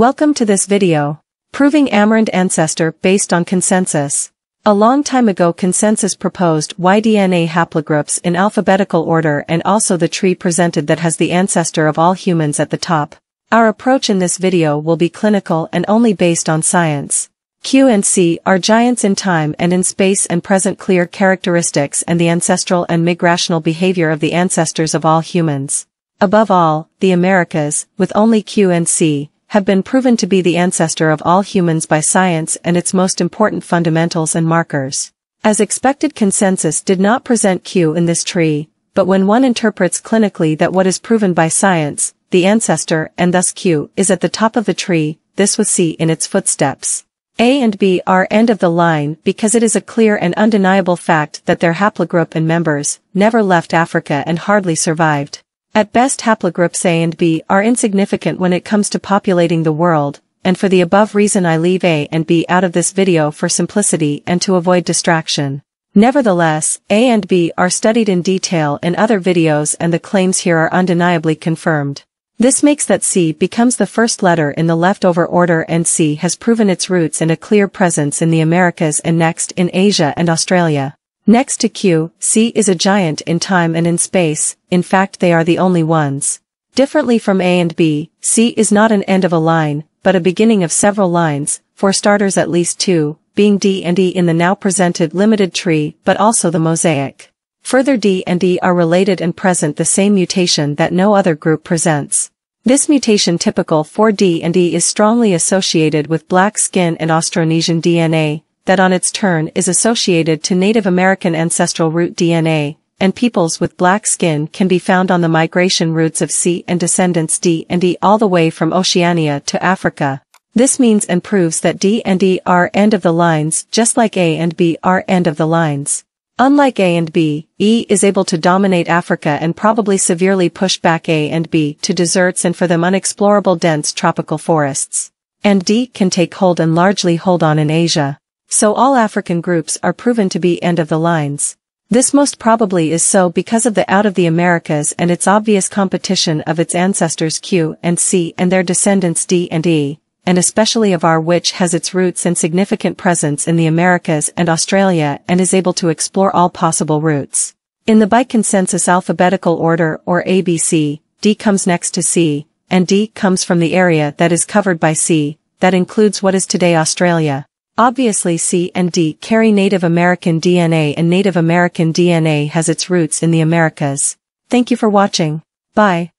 Welcome to this video, proving Amarant ancestor based on consensus. A long time ago consensus proposed Y DNA haplogroups in alphabetical order and also the tree presented that has the ancestor of all humans at the top. Our approach in this video will be clinical and only based on science. Q and C are giants in time and in space and present clear characteristics and the ancestral and migrational behavior of the ancestors of all humans. Above all, the Americas, with only Q and C, have been proven to be the ancestor of all humans by science and its most important fundamentals and markers. As expected, consensus did not present Q in this tree, but when one interprets clinically that what is proven by science, the ancestor and thus Q is at the top of the tree, this was C in its footsteps. A and B are end of the line because it is a clear and undeniable fact that their haplogroup and members never left Africa and hardly survived. At best, haplogroups A and B are insignificant when it comes to populating the world, and for the above reason I leave A and B out of this video for simplicity and to avoid distraction. Nevertheless, A and B are studied in detail in other videos and the claims here are undeniably confirmed. This makes that C becomes the first letter in the leftover order and C has proven its roots in a clear presence in the Americas and next in Asia and Australia. Next to Q, C is a giant in time and in space, in fact they are the only ones. Differently from A and B, C is not an end of a line, but a beginning of several lines, for starters at least two, being D and E in the now presented limited tree but also the mosaic. Further, D and E are related and present the same mutation that no other group presents. This mutation typical for D and E is strongly associated with black skin and Austronesian DNA, that on its turn is associated to Native American ancestral root DNA, and peoples with black skin can be found on the migration routes of C and descendants D and E all the way from Oceania to Africa. This means and proves that D and E are end of the lines just like A and B are end of the lines. Unlike A and B, E is able to dominate Africa and probably severely push back A and B to deserts and for them unexplorable dense tropical forests. And D can take hold and largely hold on in Asia. So all African groups are proven to be end of the lines. This most probably is so because of the out of the Americas and its obvious competition of its ancestors Q and C and their descendants D and E, and especially of R, which has its roots and significant presence in the Americas and Australia and is able to explore all possible routes. In the by consensus alphabetical order or ABC, D comes next to C, and D comes from the area that is covered by C, that includes what is today Australia. Obviously C and D carry Native American DNA and Native American DNA has its roots in the Americas. Thank you for watching. Bye.